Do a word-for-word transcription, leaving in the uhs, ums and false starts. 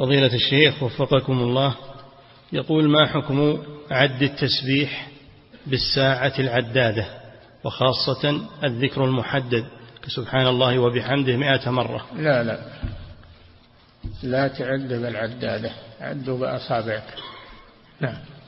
فضيلة الشيخ وفقكم الله، يقول: ما حكم عد التسبيح بالساعة العدادة، وخاصة الذكر المحدد كسبحان الله وبحمده مئة مرة؟ لا لا لا تعد بالعدادة، عدوا بأصابعك. نعم.